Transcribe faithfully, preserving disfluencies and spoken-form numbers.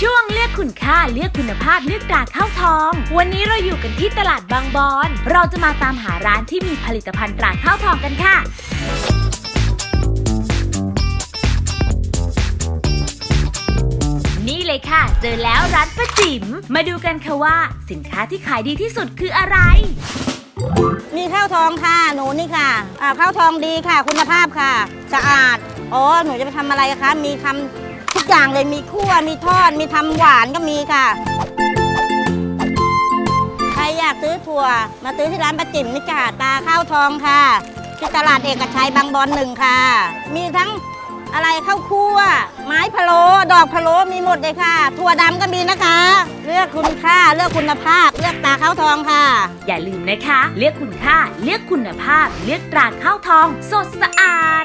ช่วงเลือกคุณค่าเลือกคุณภาพเลือกตราข้าวทองวันนี้เราอยู่กันที่ตลาดบางบอนเราจะมาตามหาร้านที่มีผลิตภัณฑ์ตราข้าวทองกันค่ะนี่เลยค่ะเจอแล้วร้านป้าจิ๋มมาดูกันค่ะว่าสินค้าที่ขายดีที่สุดคืออะไรมีข้าวทองค่ะหนูนี่ค่ะข้าวทองดีค่ะคุณภาพค่ะสะอาดอ๋อหนูจะไปทำอะไรคะมีทำทุกอย่างเลยมีคั่วมีทอดมีทำหวานก็มีค่ะใครอยากซื้อถั่วมาซื้อที่ร้านป้าจิ๋มนี่ค่ะตาข้าวทองค่ะที่ตลาดเอกชัยบางบอนหนึ่งค่ะมีทั้งอะไรข้าวคั่วไม้พะโล้ดอกพะโล้มีหมดเลยค่ะถั่วดำก็มีนะคะเลือกคุณค่าเลือกคุณภาพเลือกตราข้าวทองค่ะอย่าลืมนะคะเลือกคุณค่าเลือกคุณภาพเลือกตราข้าวทองสดสะอาด